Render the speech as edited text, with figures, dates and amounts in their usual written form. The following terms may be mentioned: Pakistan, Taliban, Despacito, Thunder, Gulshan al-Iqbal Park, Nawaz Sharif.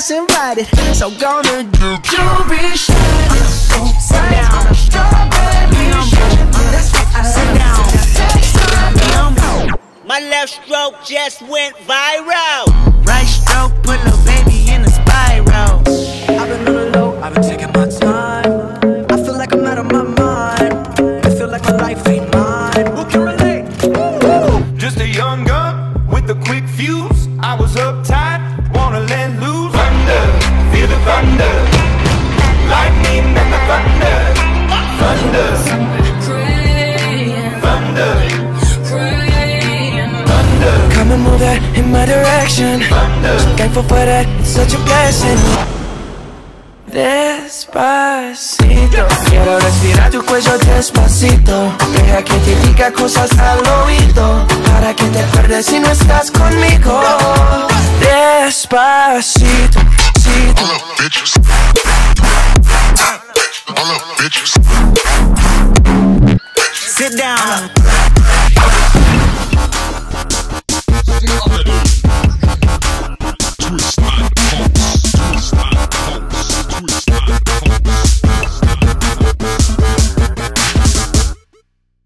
that's invited. So gonna do be shit. So sit down. That's what I sit down. My left stroke just went viral. Right stroke put little baby in a spiral. I've been on the low, I've been taking my time. I feel like I'm out of my mind. I feel like my life ain't mine. Who can relate? Ooh. Just a young gun with a quick fuse. I was uptight, wanna let loose. Thunder, feel the thunder. Lightning and the thunder. Thunder, thunder, thunder. Come and move that in my direction. Thunder, so thankful for that, it's such a blessing. Despacito, quiero respirar tu cuello despacito. Deja que te diga cosas al oído, para que te acuerdes si no estás conmigo. Despacito, all the bitches, all the bitches. Sit down.